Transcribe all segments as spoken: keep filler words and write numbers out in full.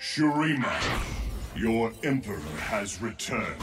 Shurima, your Emperor has returned.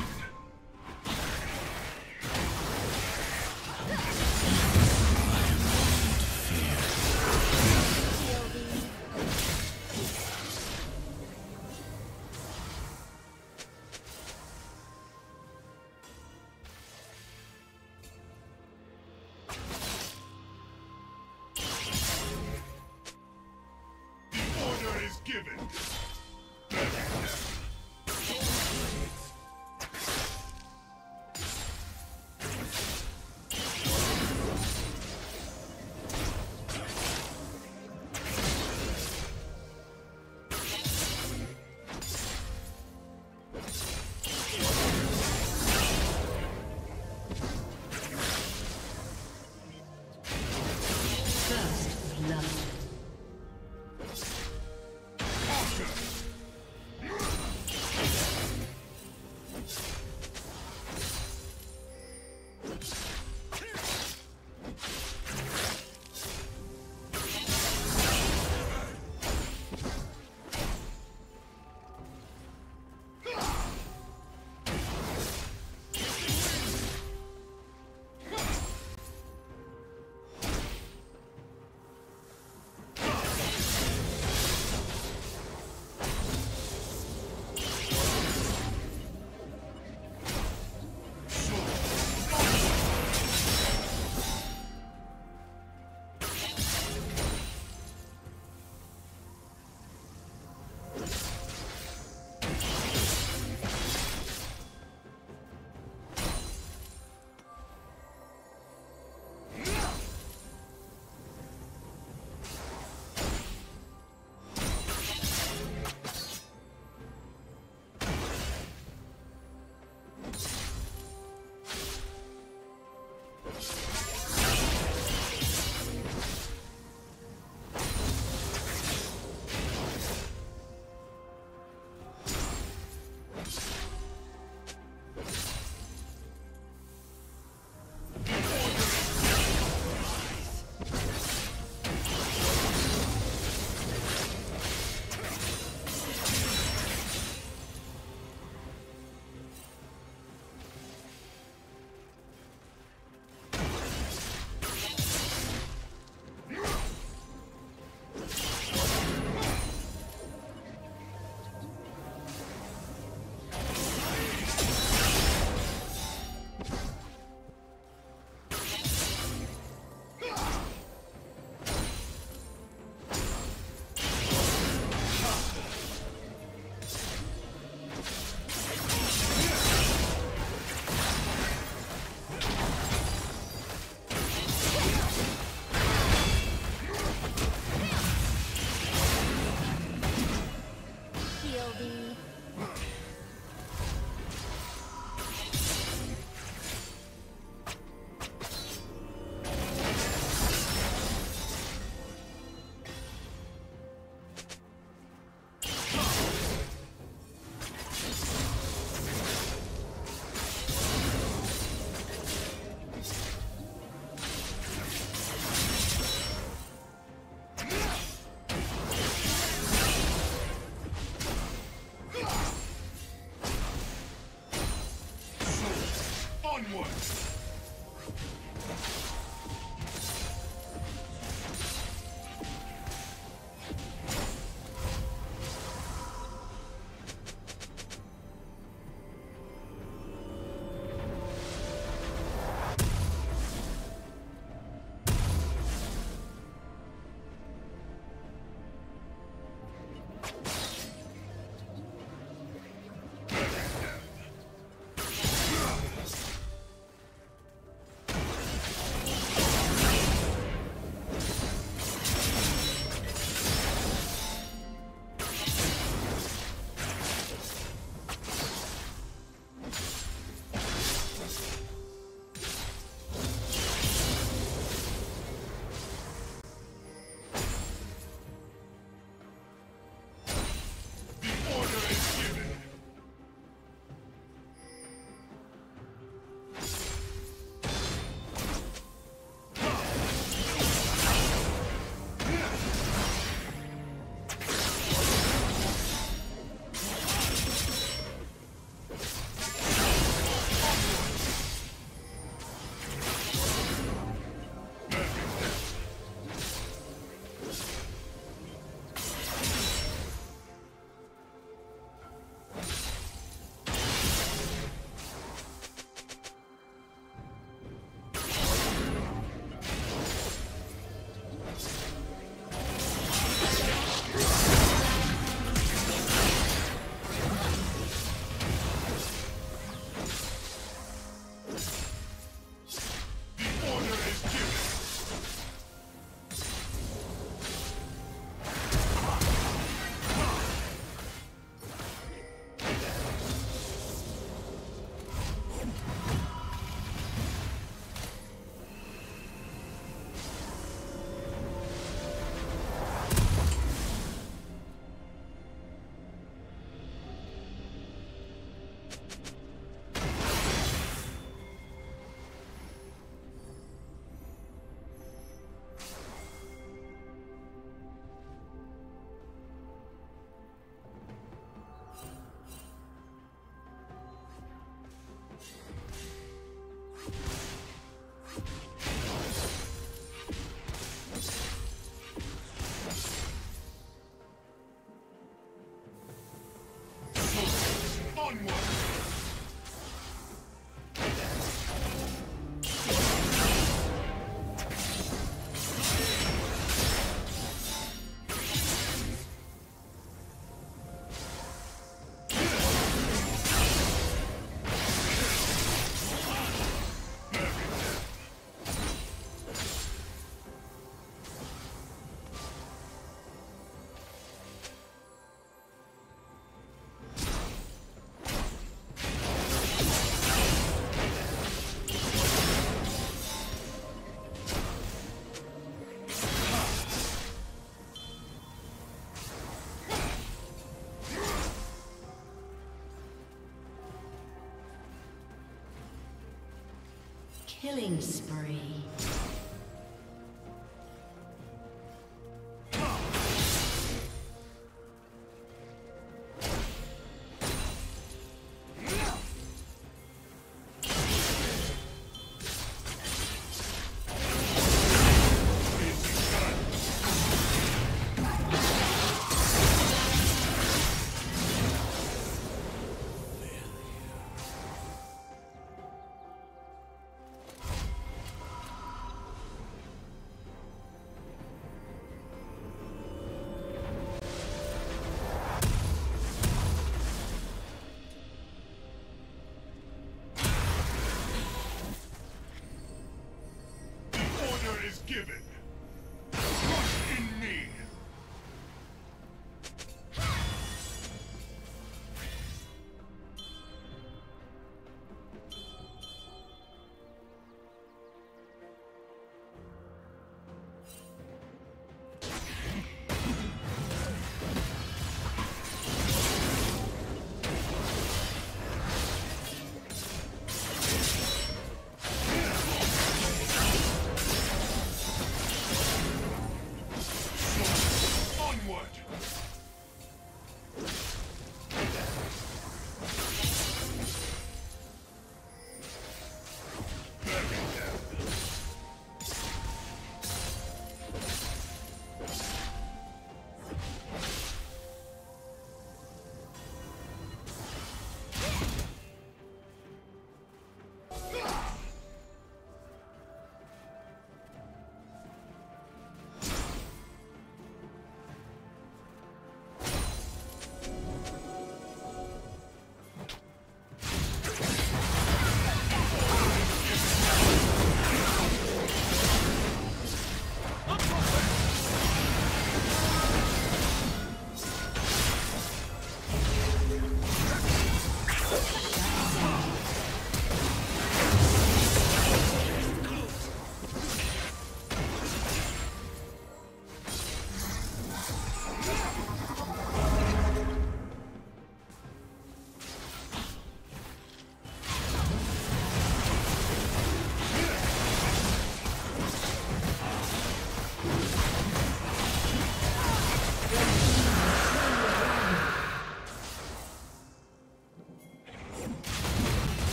Killing spree.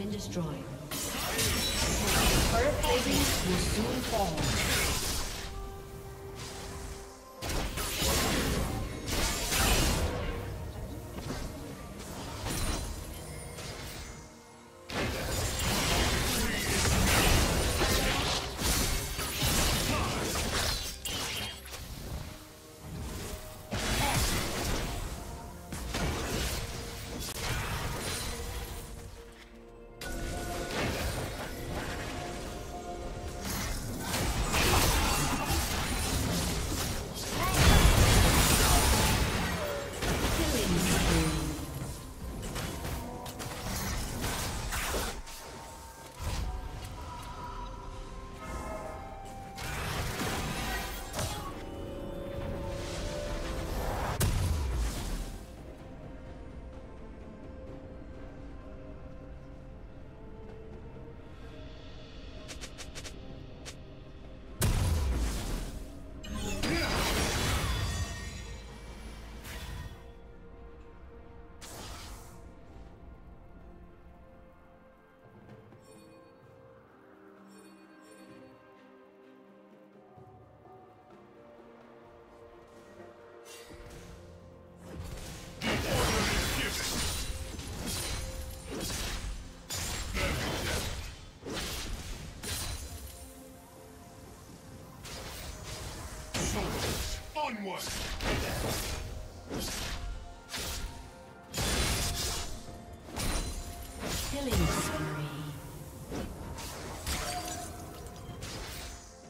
been destroyed. Turret plating will soon fall. Onward! Killing spree. Onward!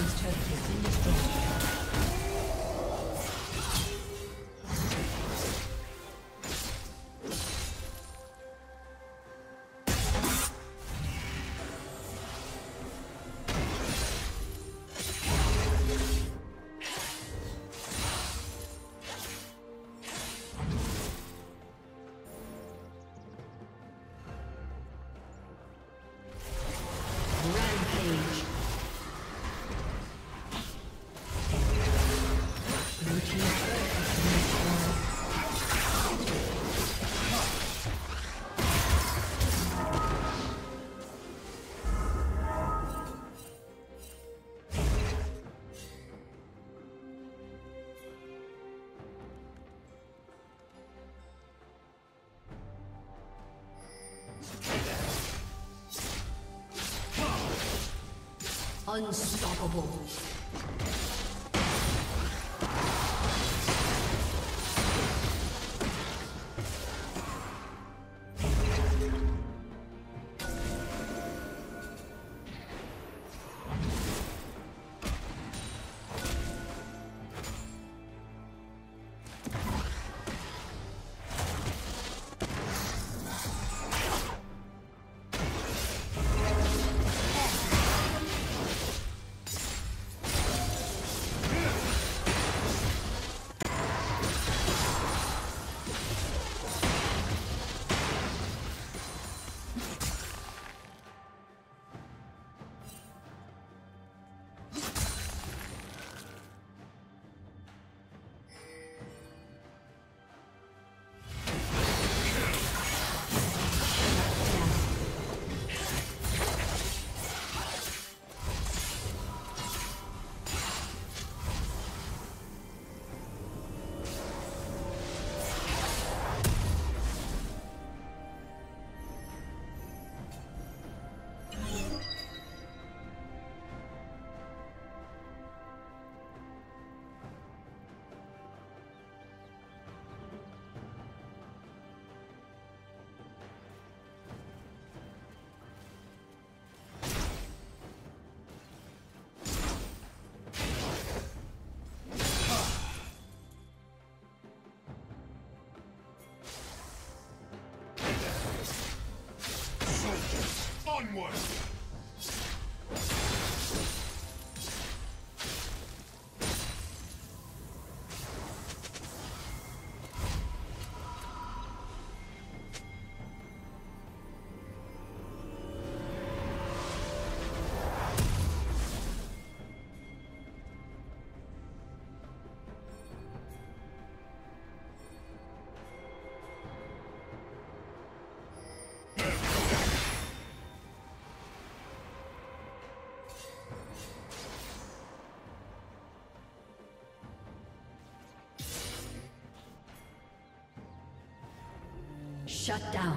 team's turret has been destroyed. Unstoppable. Onward! Shut down.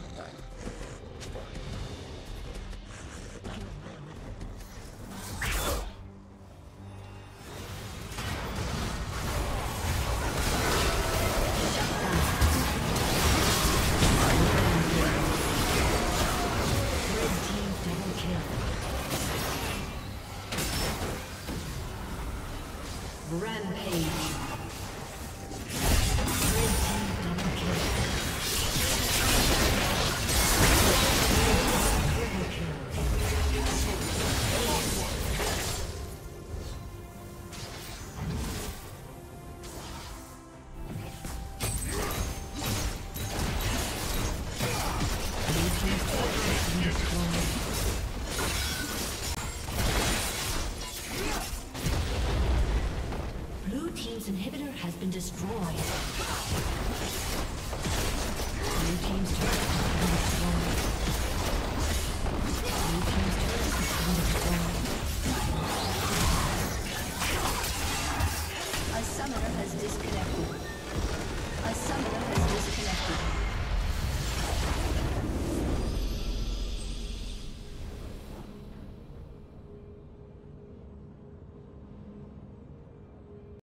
A summoner has disconnected. A summoner has disconnected.